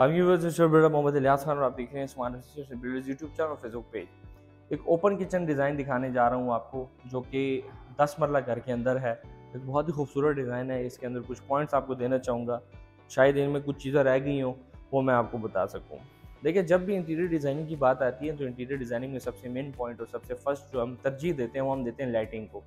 मोहम्मद इलियास खान और आप देख रहे हैं आसमान बिल्डर्स यूट्यूब चैनल और फेसबुक पेज। एक ओपन किचन डिज़ाइन दिखाने जा रहा हूँ आपको, जो कि 10 मरला घर के अंदर है। एक बहुत ही खूबसूरत डिज़ाइन है। इसके अंदर कुछ पॉइंट्स आपको देना चाहूँगा, शायद इनमें कुछ चीज़ें रह गई हों वो मैं आपको बता सकूँ। देखिए, जब भी इंटीरियर डिज़ाइनिंग की बात आती है तो इंटीरियर डिज़ाइनिंग में सबसे मेन पॉइंट और सबसे फर्स्ट जो हम तरजीह देते हैं वो हम देते हैं लाइटिंग को।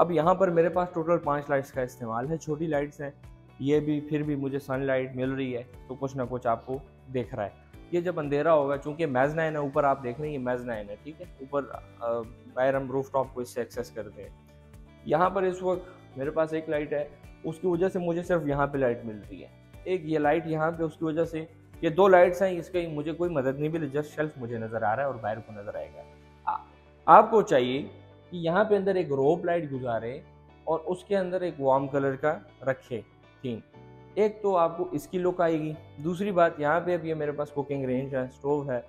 अब यहाँ पर मेरे पास टोटल 5 लाइट्स का इस्तेमाल है। छोटी लाइट्स हैं ये भी, फिर भी मुझे सनलाइट मिल रही है तो कुछ ना कुछ आपको देख रहा है। ये जब अंधेरा होगा, चूँकि मेज़नाइन है ऊपर, आप देख रहे हैं ये मेज़नाइन है, ठीक है। ऊपर बाहर हम रूफ टॉप को इससे एक्सेस करते हैं। यहाँ पर इस वक्त मेरे पास एक लाइट है, उसकी वजह से मुझे सिर्फ यहाँ पे लाइट मिल रही है। एक ये लाइट यहाँ पे, उसकी वजह से ये 2 लाइट्स हैं, इसकी मुझे कोई मदद नहीं मिली। जस्ट शेल्फ मुझे नज़र आ रहा है और बाहर को नज़र आएगा। आपको चाहिए कि यहाँ पे अंदर एक रोप लाइट गुजारे और उसके अंदर एक वार्म कलर का रखे थीम। एक तो आपको इसकी लुक आएगी। दूसरी बात, यहाँ पे अब ये मेरे पास कुकिंग रेंज है, स्टोव है,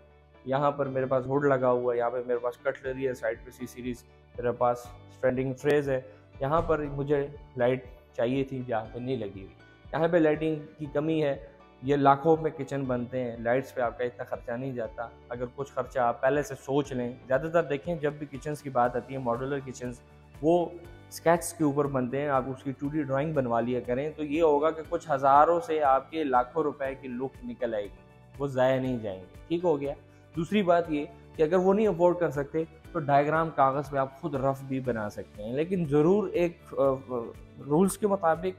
यहाँ पर मेरे पास हुड लगा हुआ है, यहाँ पे मेरे पास कटलरी है, साइड पे C सीरीज़, मेरे पास स्टैंडिंग ट्रेज है। यहाँ पर मुझे लाइट चाहिए थी, यहाँ पे नहीं लगी हुई। यहाँ पे लाइटिंग की कमी है। ये लाखों में किचन बनते हैं, लाइट्स पे आपका इतना खर्चा नहीं जाता। अगर कुछ खर्चा आप पहले से सोच लें। ज़्यादातर देखें जब भी किचन्स की बात आती है, मॉडुलर किचन्स वो स्केच के ऊपर बनते हैं। आप उसकी 2D ड्राइंग बनवा लिया करें तो ये होगा कि कुछ हज़ारों से आपके लाखों रुपए की लुक निकल आएगी, वो ज़ाया नहीं जाएंगे। ठीक हो गया। दूसरी बात ये कि अगर वो नहीं अफोर्ड कर सकते तो डायग्राम कागज़ पे आप खुद रफ भी बना सकते हैं, लेकिन ज़रूर एक रूल्स के मुताबिक,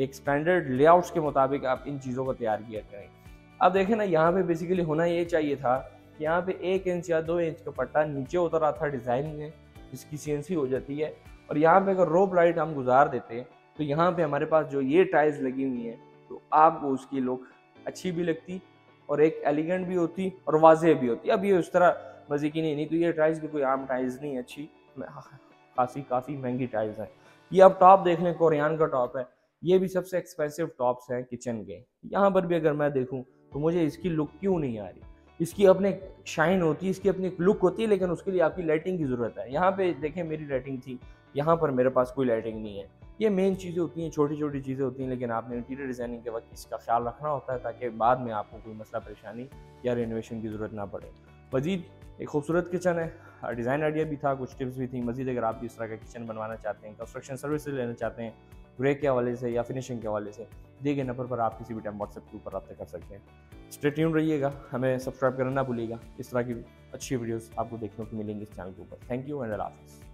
एक स्टैंडर्ड लेआउट्स के मुताबिक आप इन चीज़ों को तैयार किया करें। अब देखें ना, यहाँ पर बेसिकली होना ये चाहिए था कि यहाँ पर 1 इंच या 2 इंच का पट्टा नीचे उतर रहा था डिज़ाइन में, इसकी CNC हो जाती है। और यहाँ पे अगर रोप लाइट हम गुजार देते हैं तो यहाँ पे हमारे पास जो ये टाइल्स लगी हुई हैं तो आपको उसकी लुक अच्छी भी लगती और एक एलिगेंट भी होती और वाजह भी होती। अब ये उस तरह मज़े की नहीं, तो ये टाइल्स भी कोई आम टाइल्स नहीं, अच्छी काफ़ी महंगी टाइल्स हैं। ये आप टॉप देख लें, कोरियन का टॉप है, ये भी सबसे एक्सपेंसिव टॉप्स हैं किचन के। यहाँ पर भी अगर मैं देखूँ तो मुझे इसकी लुक क्यों नहीं आ रही? इसकी अपने शाइन होती है, इसकी अपनी लुक होती है, लेकिन उसके लिए आपकी लाइटिंग की ज़रूरत है। यहाँ पे देखें मेरी लाइटिंग थी, यहाँ पर मेरे पास कोई लाइटिंग नहीं है। ये मेन चीज़ें होती हैं, छोटी छोटी चीज़ें होती हैं, लेकिन आपने इंटीरियर डिज़ाइनिंग के वक्त इसका ख्याल रखना होता है ताकि बाद में आपको कोई मसला परेशानी या रेनोवेशन की ज़रूरत ना पड़े। मज़ीद एक खूबसूरत किचन है, डिज़ाइन आइडिया भी था, कुछ टिप्स भी थी। मज़ीद अगर आप इस तरह का किचन बनवाना चाहते हैं, कंस्ट्रक्शन सर्विस लेना चाहते हैं, ब्रेक के हवाले से या फिनिशिंग के हवाले से, दिए गए नंबर पर आप किसी भी टाइम व्हाट्सएप के ऊपर रब्ता कर सकते हैं। स्टे ट्यून रहिएगा, हमें सब्सक्राइब करना ना भूलिएगा। इस तरह की अच्छी वीडियोज़ आपको देखने को मिलेंगी इस चैनल के ऊपर। थैंक यू एंड अल्लाह हाफ़िज़।